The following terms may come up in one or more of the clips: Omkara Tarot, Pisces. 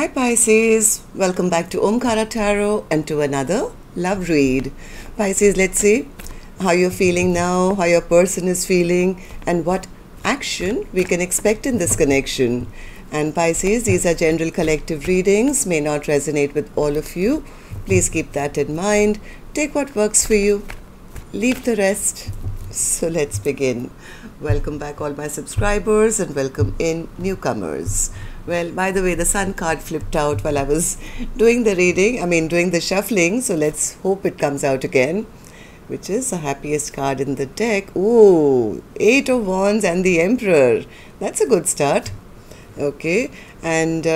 Hi Pisces, welcome back to Omkara Tarot and to another love read. Pisces, let's see how you're feeling now, how your person is feeling, and what action we can expect in this connection. And Pisces, these are general collective readings, may not resonate with all of you. Please keep that in mind. Take what works for you, leave the rest. So let's begin. Welcome back all my subscribers and welcome in newcomers. Well, by the way, the sun card flipped out while I was doing the reading, doing the shuffling. So let's hope it comes out again, which is the happiest card in the deck. Ooh, 8 of Wands and the Emperor. That's a good start. Okay, and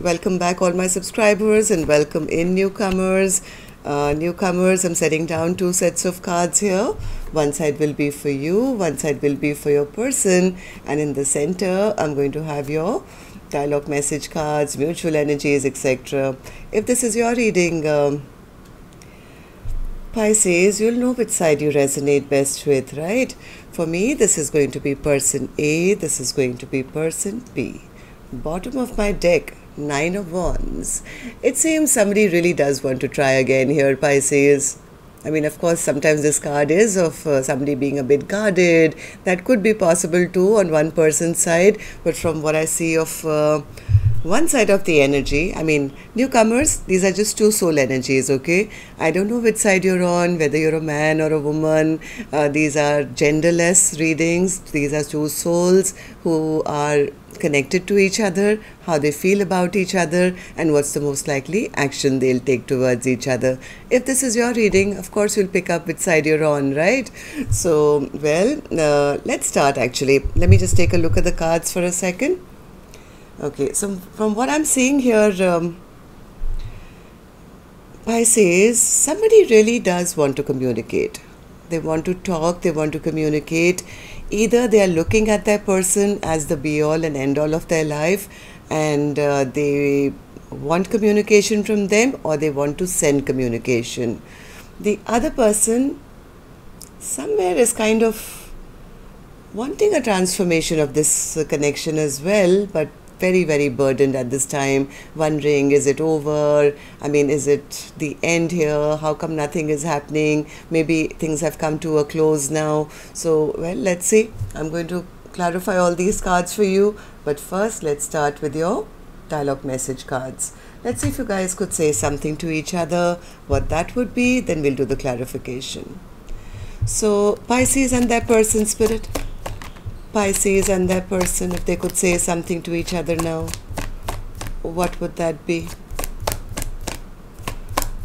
welcome back all my subscribers and welcome in newcomers. Newcomers, I'm setting down 2 sets of cards here. One side will be for you, one side will be for your person. And in the center, I'm going to have your dialogue message cards, mutual energies, etc. If this is your reading, Pisces, you'll know which side you resonate best with, right? For me, this is going to be person A, this is going to be person B. Bottom of my deck, 9 of Wands. It seems somebody really does want to try again here, Pisces. Of course, sometimes this card is of somebody being a bit guarded. That could be possible too on one person's side. But from what I see of one side of the energy, newcomers, these are just 2 soul energies, okay? I don't know which side you're on, whether you're a man or a woman. These are genderless readings. These are 2 souls who are connected to each other, how they feel about each other, and what's the most likely action they'll take towards each other. If this is your reading, of course you'll pick up which side you're on, right? So, well, let's start actually. Let me just take a look at the cards for a second. Okay, so from what I'm seeing here, Pisces, somebody really does want to communicate. They want to talk, they want to communicate. Either they are looking at their person as the be-all and end-all of their life, and they want communication from them, or they want to send communication. The other person somewhere is kind of wanting a transformation of this connection as well, but very, very burdened at this time, wondering, is it over? Is it the end here? How come nothing is happening? Maybe things have come to a close now. So, well, let's see. I'm going to clarify all these cards for you. But first, let's start with your dialogue message cards. Let's see if you guys could say something to each other, what that would be, then we'll do the clarification. So, Pisces and their person, Spirit. Pisces and their person, if they could say something to each other now, what would that be?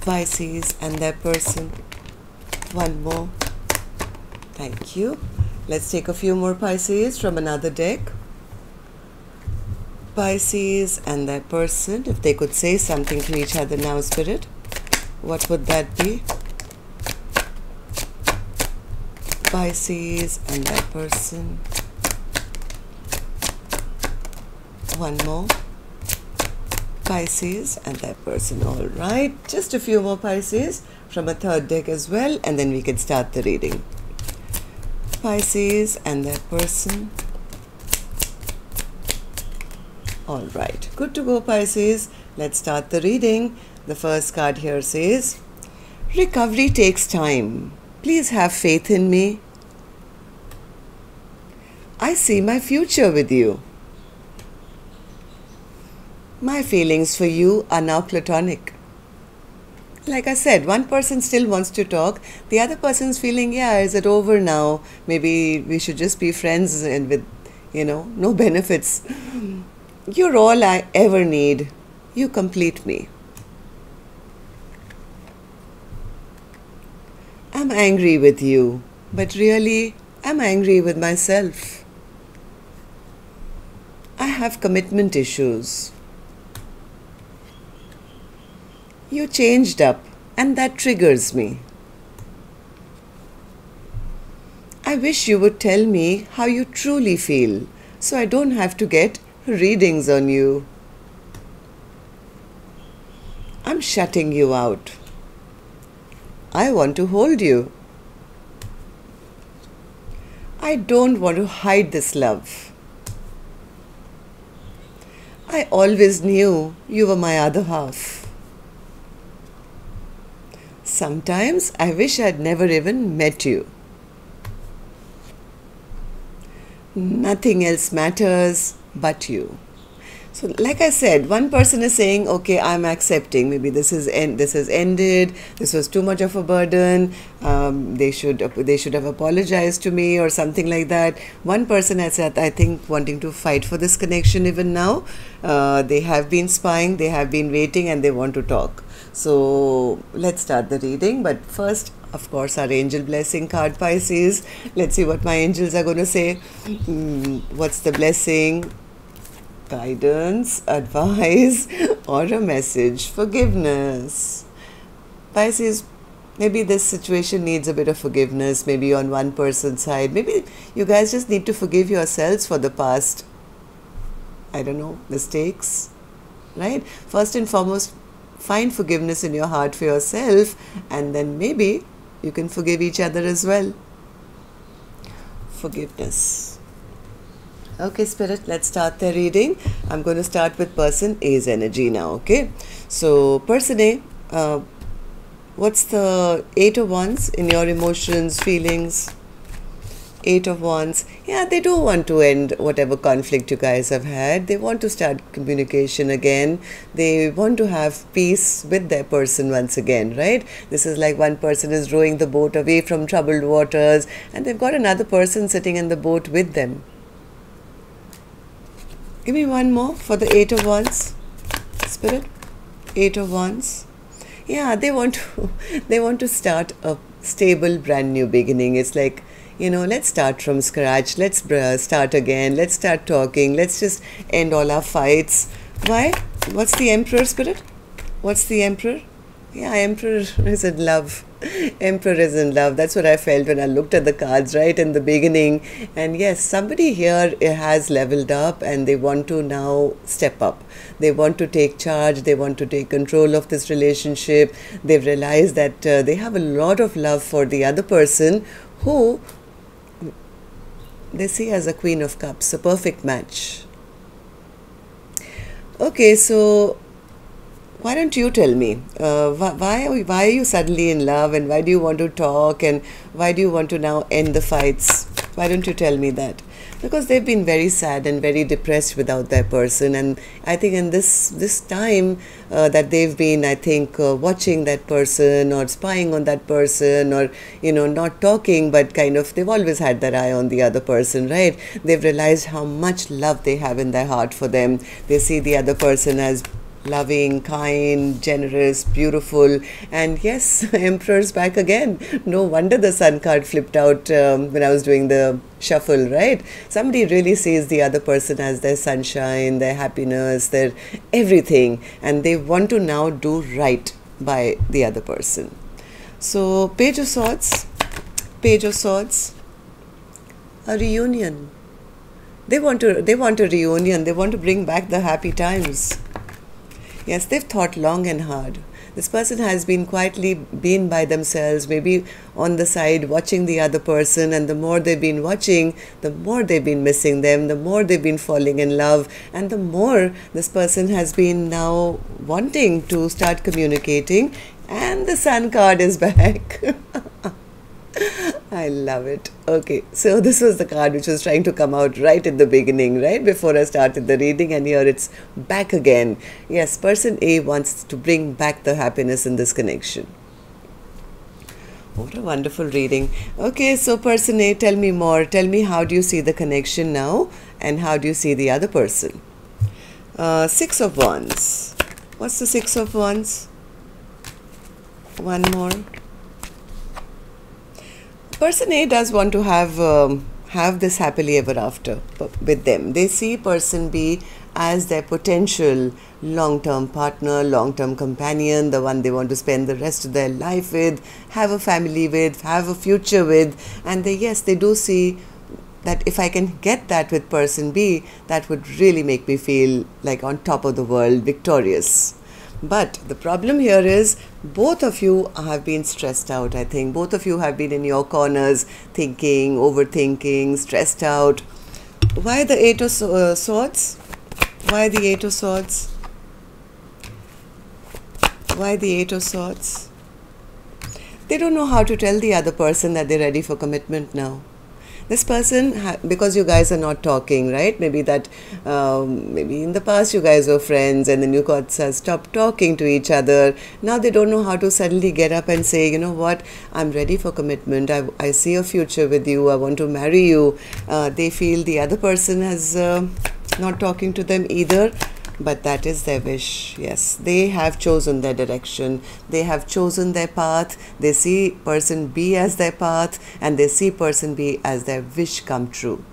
Pisces and their person. One more. Thank you. Let's take a few more Pisces from another deck. Pisces and their person, if they could say something to each other now, Spirit, what would that be? Pisces and their person. One more. Pisces and that person. All right, just a few more Pisces from a 3rd deck as well, and then we can start the reading. Pisces and that person. All right, good to go, Pisces. Let's start the reading. The first card here says, recovery takes time. Please have faith in me. I see my future with you. My feelings for you are now platonic. Like I said, one person still wants to talk. The other person's feeling, yeah, is it over now? Maybe we should just be friends and with, no benefits. You're all I ever need. You complete me. I'm angry with you, but really, I'm angry with myself. I have commitment issues. You changed up, and that triggers me. I wish you would tell me how you truly feel, so I don't have to get readings on you. I'm shutting you out. I want to hold you. I don't want to hide this love. I always knew you were my other half. Sometimes I wish I'd never even met you. Nothing else matters but you. So like I said, one person is saying, okay, I'm accepting. Maybe this has ended. This was too much of a burden. They should have apologized to me or something like that. One person has said, I think, wanting to fight for this connection even now. They have been spying, they have been waiting, and they want to talk. So let's start the reading. But first, of course, our angel blessing card, Pisces. Let's see what my angels are going to say. What's the blessing? Guidance, advice, or a message, forgiveness. Pisces, maybe this situation needs a bit of forgiveness, maybe on one person's side. Maybe you guys just need to forgive yourselves for the past, I don't know, mistakes, right? First and foremost, find forgiveness in your heart for yourself, and then maybe you can forgive each other as well. Forgiveness. Okay, Spirit, let's start the reading. I'm going to start with person A's energy now, okay? So, person A, what's the 8 of Wands in your emotions, feelings? 8 of Wands. Yeah, they do want to end whatever conflict you guys have had. They want to start communication again. They want to have peace with their person once again, right? This is like one person is rowing the boat away from troubled waters, and they've got another person sitting in the boat with them. Give me one more for the 8 of Wands, Spirit. 8 of Wands. Yeah, they want to start a stable, brand new beginning. It's like, you know, let's start from scratch. Let's start again. Let's start talking. Let's just end all our fights. Why? What's the Emperor, Spirit? What's the Emperor? Yeah, Emperor is in love. Emperor is in love. That's what I felt when I looked at the cards right in the beginning. And yes, somebody here has leveled up and they want to now step up. They want to take charge. They want to take control of this relationship. They've realized that they have a lot of love for the other person who they see as a Queen of Cups, a perfect match. Okay, so why don't you tell me, why are you suddenly in love, and why do you want to talk, and why do you want to now end the fights? Why don't you tell me that? Because they've been very sad and very depressed without their person, and I think in this time that they've been, I think, watching that person or spying on that person, or, you know, not talking, but kind of they've always had their eye on the other person, right? They've realized how much love they have in their heart for them. They see the other person as loving, kind, generous, beautiful. And yes, Emperor's back again. No wonder the Sun card flipped out when I was doing the shuffle, right? Somebody really sees the other person as their sunshine, their happiness, their everything, and they want to now do right by the other person. So, Page of Swords, Page of Swords, a reunion. They want a reunion. They want to bring back the happy times. Yes, they've thought long and hard. This person has been quietly been by themselves, maybe on the side watching the other person, and the more they've been watching, the more they've been missing them, the more they've been falling in love, and the more this person has been now wanting to start communicating, and the Sun card is back. I love it. Okay, so this was the card which was trying to come out right at the beginning, right before I started the reading, and here it's back again. Yes, person A wants to bring back the happiness in this connection. What a wonderful reading. Okay, so person A, tell me more. Tell me, how do you see the connection now, and how do you see the other person? 6 of Wands. What's the 6 of Wands? One more. Person A does want to have this happily ever after with them. They see person B as their potential long-term partner, long-term companion, the one they want to spend the rest of their life with, have a family with, have a future with. And yes, they do see that if I can get that with person B, that would really make me feel like on top of the world, victorious. But the problem here is both of you have been stressed out, I think. Both of you have been in your corners, thinking, overthinking, stressed out. Why the 8 of Swords? Why the Eight of Swords? Why the Eight of Swords? They don't know how to tell the other person that they're ready for commitment now. This person, because you guys are not talking, right? Maybe that, maybe in the past you guys were friends and then you got stopped talking to each other. Now they don't know how to suddenly get up and say, you know what, I'm ready for commitment. I see a future with you. I want to marry you. They feel the other person has not talking to them either. But that is their wish. Yes, they have chosen their direction. They have chosen their path. They see person B as their path and they see person B as their wish come true.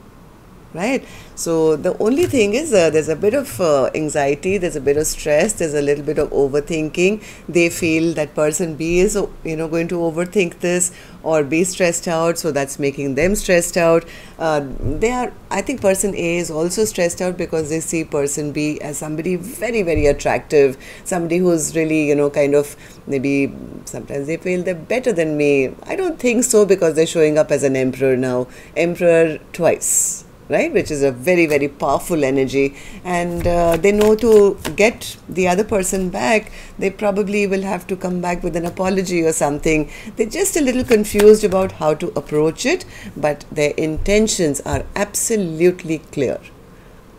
Right? So the only thing is there's a bit of anxiety, there's a bit of stress, there's a little bit of overthinking. They feel that person B is, you know, going to overthink this or be stressed out. So that's making them stressed out. They are, I think person A is also stressed out because they see person B as somebody very, very attractive. Somebody who's really, you know, kind of maybe sometimes they feel they're better than me. I don't think so because they're showing up as an emperor now. Emperor twice. Right, which is a very, very powerful energy, and they know to get the other person back, they probably will have to come back with an apology or something. They're just a little confused about how to approach it, but their intentions are absolutely clear.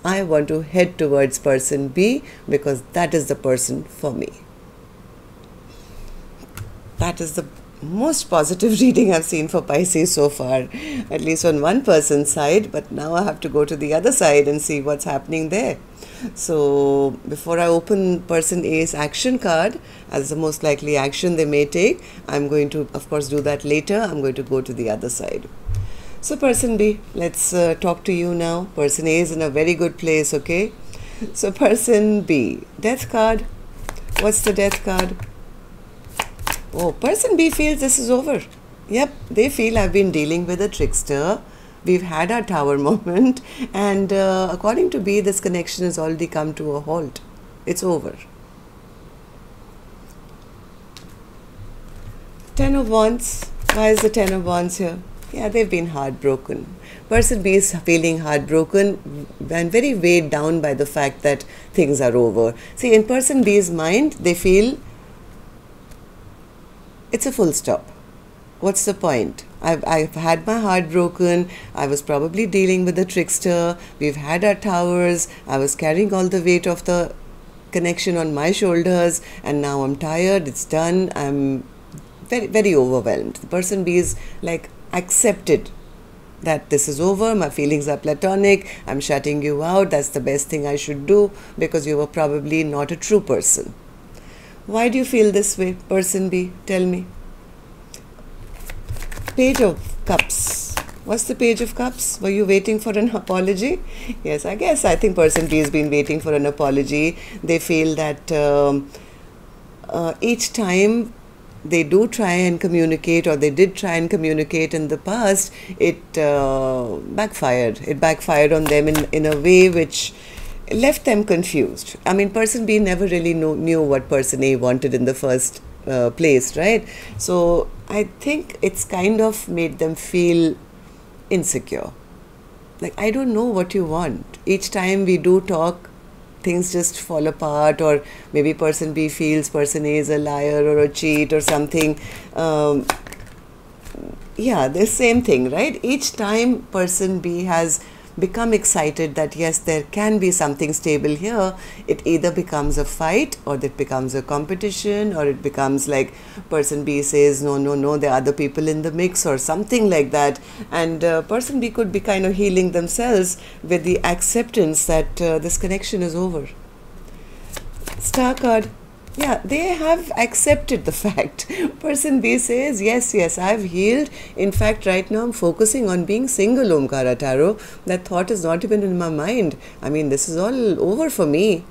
I want to head towards person B because that is the person for me. That is the most positive reading I've seen for Pisces so far, at least on one person's side, but now I have to go to the other side and see what's happening there. So before I open person A's action card as the most likely action they may take, I'm going to of course do that later. I'm going to go to the other side. So person B, let's talk to you now. Person A is in a very good place, okay? So person B, death card. What's the death card? Oh, person B feels this is over. Yep, they feel I've been dealing with a trickster. We've had our tower moment. And according to B, this connection has already come to a halt. It's over. Ten of Wands. Why is the Ten of Wands here? Yeah, they've been heartbroken. Person B is feeling heartbroken and very weighed down by the fact that things are over. See, in person B's mind, they feel it's a full stop. What's the point? I've had my heart broken. I was probably dealing with a trickster. We've had our towers. I was carrying all the weight of the connection on my shoulders and now I'm tired. It's done. I'm very, very overwhelmed. The person B is like accepted that this is over. My feelings are platonic. I'm shutting you out. That's the best thing I should do because you were probably not a true person. Why do you feel this way, person B? Tell me. Page of Cups. What's the Page of Cups? Were you waiting for an apology? Yes, I guess. I think person B has been waiting for an apology. They feel that each time they do try and communicate, or they did try and communicate in the past, it backfired. It backfired on them in a way which left them confused. I mean, person B never really knew what person A wanted in the first place, right? So I think it's kind of made them feel insecure. Like, I don't know what you want. Each time we do talk, things just fall apart, or maybe person B feels person A is a liar or a cheat or something. Yeah, the same thing, right? Each time person B has become excited that yes, there can be something stable here, it either becomes a fight or it becomes a competition, or it becomes like person B says no, there are other people in the mix or something like that. And person B could be kind of healing themselves with the acceptance that this connection is over. Star card. Yeah, they have accepted the fact. Person B says, yes, I've healed. In fact, right now I'm focusing on being single, Omkara Tarot. That thought is not even in my mind. I mean, this is all over for me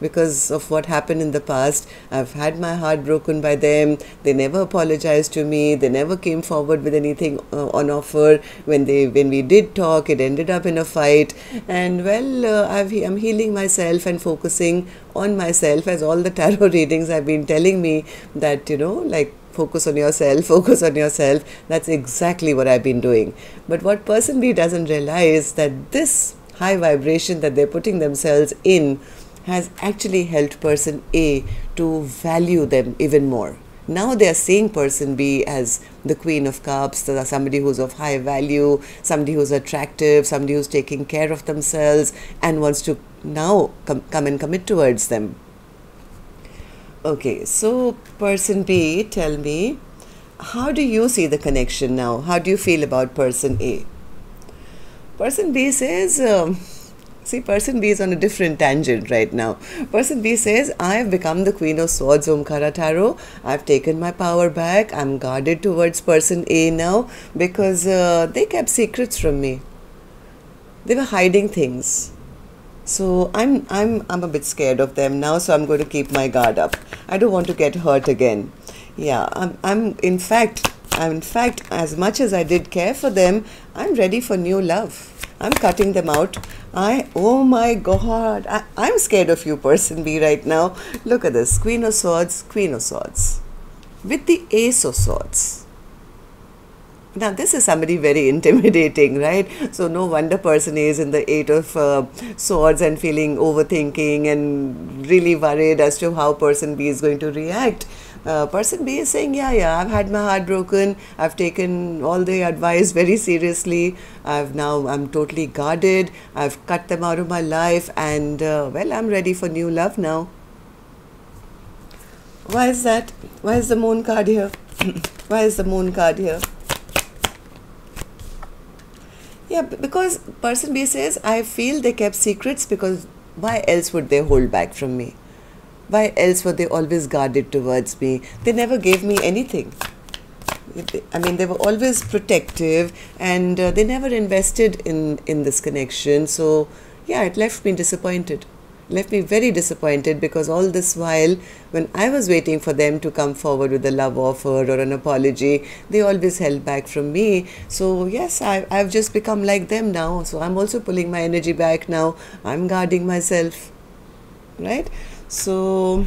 because of what happened in the past. I've had my heart broken by them. They never apologized to me. They never came forward with anything on offer. When we did talk, it ended up in a fight. And well, I'm healing myself and focusing on myself, as all the tarot readings have been telling me that, you know, like, focus on yourself, focus on yourself. That's exactly what I've been doing. But what person B doesn't realize that this high vibration that they're putting themselves in has actually helped person A to value them even more. Now they are seeing person B as the Queen of Cups, somebody who's of high value, somebody who's attractive, somebody who's taking care of themselves and wants to now come and commit towards them. Okay, so person B, tell me, how do you see the connection now? How do you feel about person A? Person B says, see, person B is on a different tangent right now. Person B says, I have become the Queen of Swords, Omkara Tarot. I've taken my power back. I'm guarded towards person A now because they kept secrets from me. They were hiding things. So I'm a bit scared of them now, so I'm going to keep my guard up. I don't want to get hurt again. Yeah, in fact, as much as I did care for them, I'm ready for new love. I'm cutting them out. Oh my God, I'm scared of you, person B, right now. Look at this, Queen of Swords, with the Ace of Swords. Now, this is somebody very intimidating, right? So, no wonder person A is in the Eight of Swords and feeling overthinking and really worried as to how person B is going to react. Person B is saying, yeah, I've had my heart broken. I've taken all the advice very seriously. I'm totally guarded. I've cut them out of my life and, well, I'm ready for new love now. Why is that? Why is the Moon card here? Why is the Moon card here? Yeah, because person B says, I feel they kept secrets because why else would they hold back from me? Why else were they always guarded towards me? They never gave me anything. I mean, they were always protective and they never invested in this connection. So, yeah, it left me disappointed. Left me very disappointed because all this while, when I was waiting for them to come forward with a love offer or an apology, they always held back from me. So yes, I've just become like them now. So I'm also pulling my energy back now. I'm guarding myself, right? So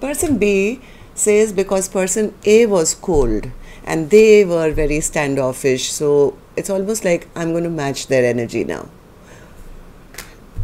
person B says because person A was cold and they were very standoffish. So it's almost like I'm going to match their energy now.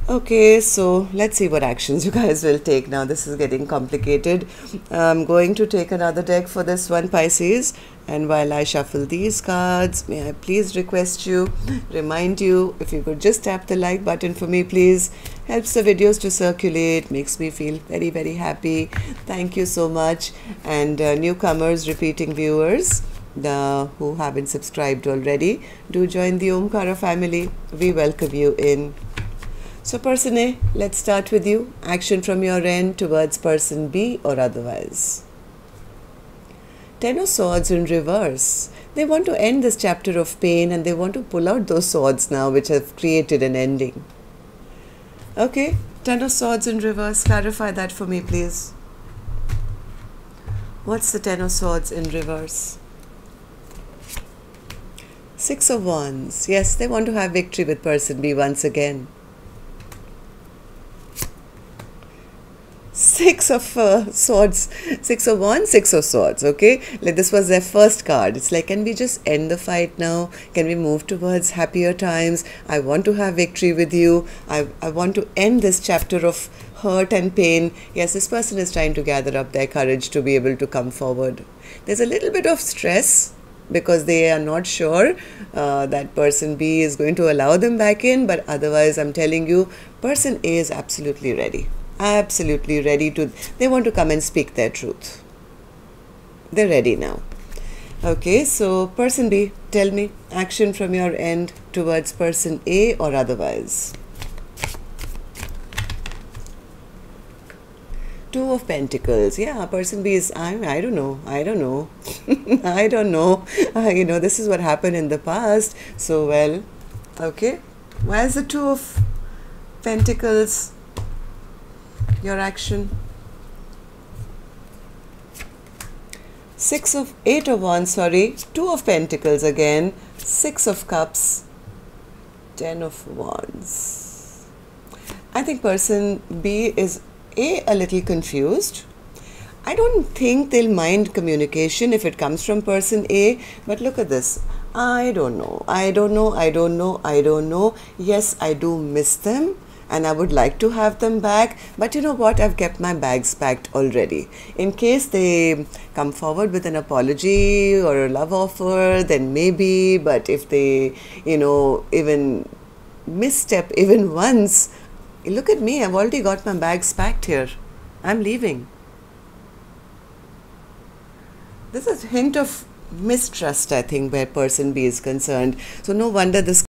Okay, so let's see what actions you guys will take now. This is getting complicated. I'm going to take another deck for this one, Pisces. And while I shuffle these cards, may I please request you, remind you, if you could just tap the like button for me, please. Helps the videos to circulate, makes me feel very, very happy. Thank you so much. And newcomers, repeating viewers, who haven't subscribed already, do join the Omkara family. We welcome you in. So person A, let's start with you. Action from your end towards person B or otherwise. Ten of Swords in reverse. They want to end this chapter of pain and they want to pull out those swords now which have created an ending. Okay, Ten of Swords in reverse. Clarify that for me, please. What's the Ten of Swords in reverse? Six of Wands. Yes, they want to have victory with person B once again. Six of Swords, okay? Like this was their first card. It's like, can we just end the fight now? Can we move towards happier times? I want to have victory with you. I want to end this chapter of hurt and pain. Yes, this person is trying to gather up their courage to be able to come forward. There's a little bit of stress because they are not sure that person B is going to allow them back in. But otherwise, I'm telling you, person A is absolutely ready. Absolutely ready to, they want to come and speak their truth. They're ready now. Okay, so person B, tell me action from your end towards person A or otherwise. Two of Pentacles. Yeah, person B is, I don't know. I don't know. You know, this is what happened in the past. So, well, okay. Why is the Two of Pentacles? Your action. Eight of Wands, sorry. Two of Pentacles again. Six of Cups. Ten of Wands. I think person B is a little confused. I don't think they'll mind communication if it comes from person A. But look at this. I don't know. Yes, I do miss them and I would like to have them back, but you know what, I've kept my bags packed already. In case they come forward with an apology or a love offer, then maybe, but if they, you know, even misstep even once, look at me, I've already got my bags packed here. I'm leaving. This is a hint of mistrust, I think, where person B is concerned. So no wonder this